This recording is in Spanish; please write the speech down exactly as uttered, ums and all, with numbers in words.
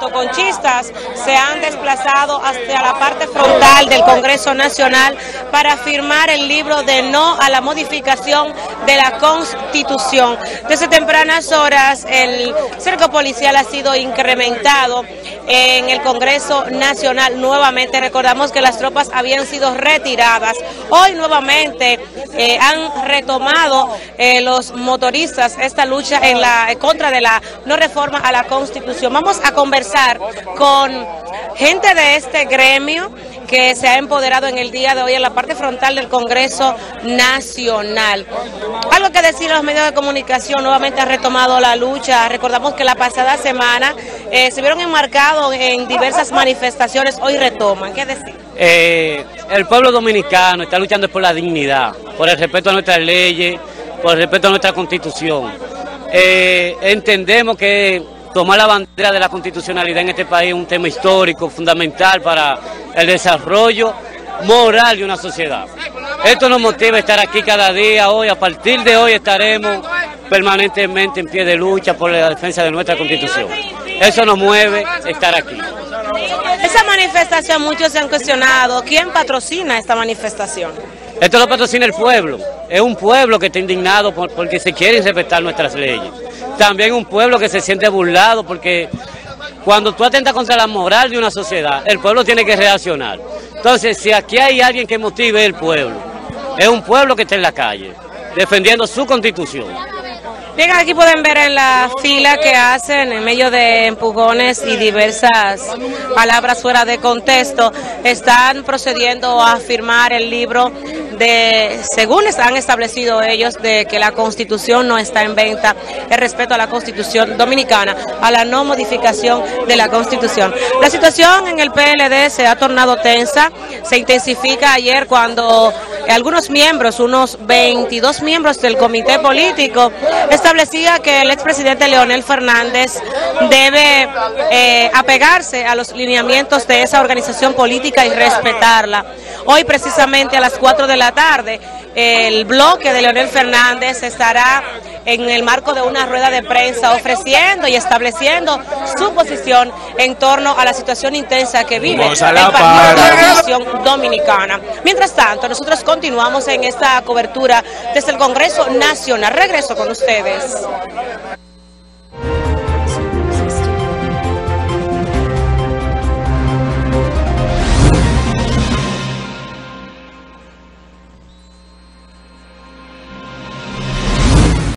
Autoconchistas se han desplazado hacia la parte frontal del Congreso Nacional para firmar el libro de no a la modificación de la Constitución. Desde tempranas horas el cerco policial ha sido incrementado en el Congreso Nacional. Nuevamente recordamos que las tropas habían sido retiradas. Hoy nuevamente eh, han retomado eh, los motoristas esta lucha en la en contra de la no reforma a la Constitución. Vamos a conversar con gente de este gremio que se ha empoderado en el día de hoy en la parte frontal del Congreso Nacional. Algo que decir a los medios de comunicación, nuevamente ha retomado la lucha. Recordamos que la pasada semana eh, se vieron enmarcados en diversas manifestaciones, hoy retoman. ¿Qué decir? Eh, el pueblo dominicano está luchando por la dignidad, por el respeto a nuestras leyes, por el respeto a nuestra Constitución. Eh, entendemos que tomar la bandera de la constitucionalidad en este país es un tema histórico, fundamental para el desarrollo moral de una sociedad. Esto nos motiva a estar aquí cada día. Hoy, a partir de hoy, estaremos permanentemente en pie de lucha por la defensa de nuestra Constitución. Eso nos mueve a estar aquí. Esa manifestación, muchos se han cuestionado. ¿Quién patrocina esta manifestación? Esto lo patrocina el pueblo. Es un pueblo que está indignado por, porque se quieren respetar nuestras leyes. También un pueblo que se siente burlado, porque cuando tú atentas contra la moral de una sociedad, el pueblo tiene que reaccionar. Entonces, si aquí hay alguien que motive, el pueblo. Es un pueblo que está en la calle, defendiendo su Constitución. Bien, aquí pueden ver en la fila que hacen, en medio de empujones y diversas palabras fuera de contexto, están procediendo a firmar el libro de, según han establecido ellos, de que la Constitución no está en venta, el respeto a la Constitución dominicana, a la no modificación de la Constitución. La situación en el P L D se ha tornado tensa, se intensifica ayer cuando algunos miembros, unos veintidós miembros del comité político, establecía que el expresidente Leonel Fernández debe eh, apegarse a los lineamientos de esa organización política y respetarla. Hoy precisamente a las cuatro de la tarde el bloque de Leonel Fernández estará en el marco de una rueda de prensa ofreciendo y estableciendo su posición en torno a la situación intensa que vive el partido de la Constitución Dominicana. Mientras tanto, nosotros continuamos en esta cobertura desde el Congreso Nacional. Regreso con ustedes.